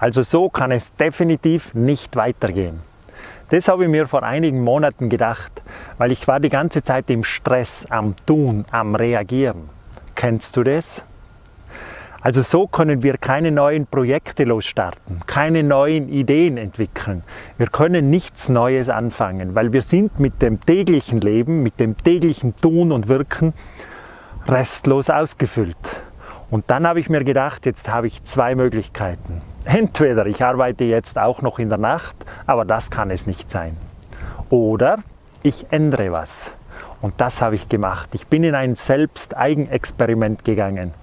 Also so kann es definitiv nicht weitergehen. Das habe ich mir vor einigen Monaten gedacht, weil ich war die ganze Zeit im Stress, am Tun, am Reagieren. Kennst du das? Also so können wir keine neuen Projekte losstarten, keine neuen Ideen entwickeln. Wir können nichts Neues anfangen, weil wir sind mit dem täglichen Leben, mit dem täglichen Tun und Wirken restlos ausgefüllt. Und dann habe ich mir gedacht, jetzt habe ich zwei Möglichkeiten. Entweder ich arbeite jetzt auch noch in der Nacht, aber das kann es nicht sein. Oder ich ändere was. Und das habe ich gemacht. Ich bin in ein Selbsteigenexperiment gegangen.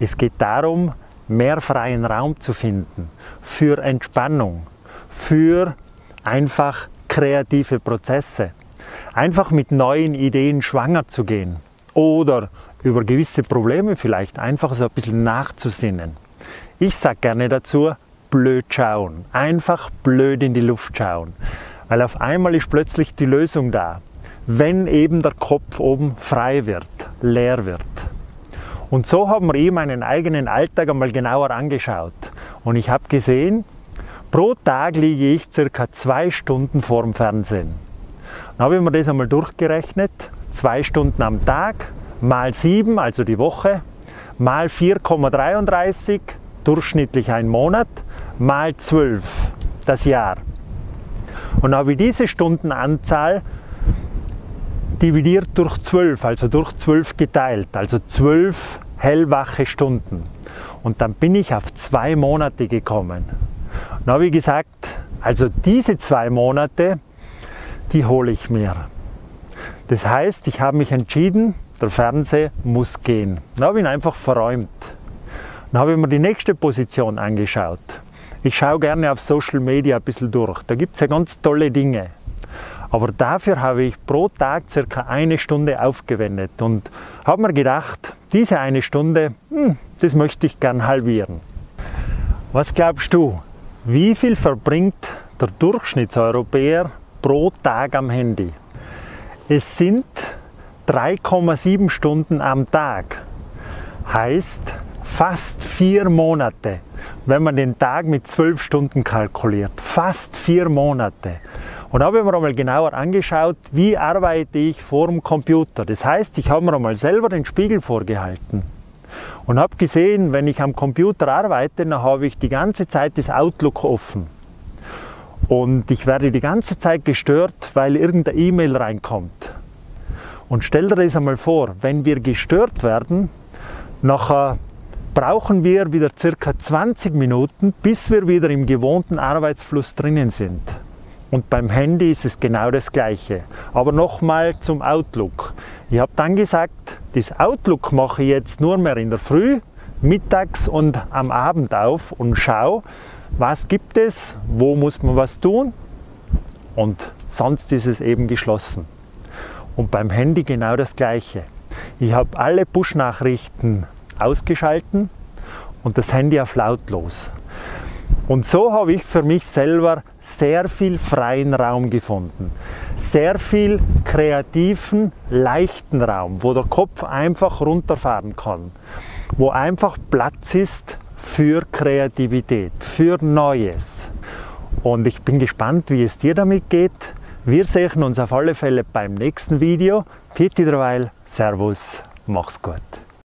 Es geht darum, mehr freien Raum zu finden für Entspannung, für einfach kreative Prozesse. Einfach mit neuen Ideen schwanger zu gehen oder über gewisse Probleme vielleicht einfach so ein bisschen nachzusinnen. Ich sage gerne dazu, blöd schauen, einfach blöd in die Luft schauen, weil auf einmal ist plötzlich die Lösung da, wenn eben der Kopf oben frei wird, leer wird. Und so haben wir eben meinen eigenen Alltag einmal genauer angeschaut. Und ich habe gesehen, pro Tag liege ich circa 2 Stunden vorm Fernsehen. Dann habe ich mir das einmal durchgerechnet. 2 Stunden am Tag, mal 7, also die Woche, mal 4,33, durchschnittlich ein Monat, mal 12, das Jahr. Und habe ich diese Stundenanzahl dividiert durch 12, also durch 12 geteilt, also 12 hellwache Stunden. Und dann bin ich auf 2 Monate gekommen. Dann habe ich gesagt, also diese 2 Monate, die hole ich mir. Das heißt, ich habe mich entschieden, der Fernseher muss gehen. Dann habe ich ihn einfach verräumt. Dann habe ich mir die nächste Position angeschaut. Ich schaue gerne auf Social Media ein bisschen durch, da gibt es ja ganz tolle Dinge. Aber dafür habe ich pro Tag circa 1 Stunde aufgewendet und habe mir gedacht, diese 1 Stunde, das möchte ich gern halbieren. Was glaubst du, wie viel verbringt der Durchschnittseuropäer pro Tag am Handy? Es sind 3,7 Stunden am Tag, heißt fast 4 Monate, wenn man den Tag mit 12 Stunden kalkuliert, fast 4 Monate. Und habe mir einmal genauer angeschaut, wie arbeite ich vor dem Computer. Das heißt, ich habe mir einmal selber den Spiegel vorgehalten und habe gesehen, wenn ich am Computer arbeite, dann habe ich die ganze Zeit das Outlook offen. Und ich werde die ganze Zeit gestört, weil irgendeine E-Mail reinkommt. Und stell dir das einmal vor, wenn wir gestört werden, nachher brauchen wir wieder circa 20 Minuten, bis wir wieder im gewohnten Arbeitsfluss drinnen sind. Und beim Handy ist es genau das Gleiche. Aber nochmal zum Outlook. Ich habe dann gesagt, das Outlook mache ich jetzt nur mehr in der Früh, mittags und am Abend auf und schaue, was gibt es, wo muss man was tun und sonst ist es eben geschlossen. Und beim Handy genau das Gleiche. Ich habe alle Push-Nachrichten ausgeschalten und das Handy auf lautlos. Und so habe ich für mich selber sehr viel freien Raum gefunden. Sehr viel kreativen, leichten Raum, wo der Kopf einfach runterfahren kann. Wo einfach Platz ist für Kreativität, für Neues. Und ich bin gespannt, wie es dir damit geht. Wir sehen uns auf alle Fälle beim nächsten Video. Pfiat derweil, Servus, mach's gut.